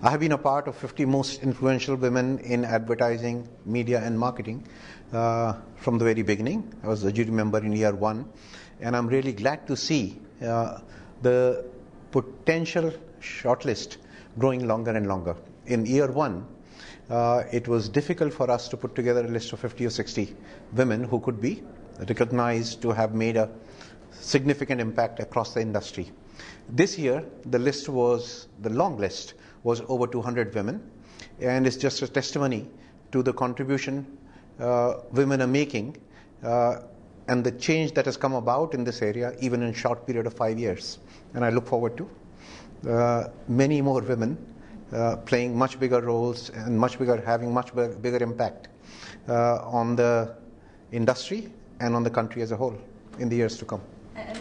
I have been a part of 50 most influential women in advertising, media and marketing from the very beginning. I was a jury member in year one, and I'm really glad to see the potential shortlist growing longer and longer. In year one, it was difficult for us to put together a list of 50 or 60 women who could be recognized to have made a significant impact across the industry. This year, the long list was over 200 women, and it's just a testimony to the contribution women are making and the change that has come about in this area even in a short period of 5 years. And I look forward to many more women playing much bigger roles and having much bigger impact on the industry and on the country as a whole in the years to come.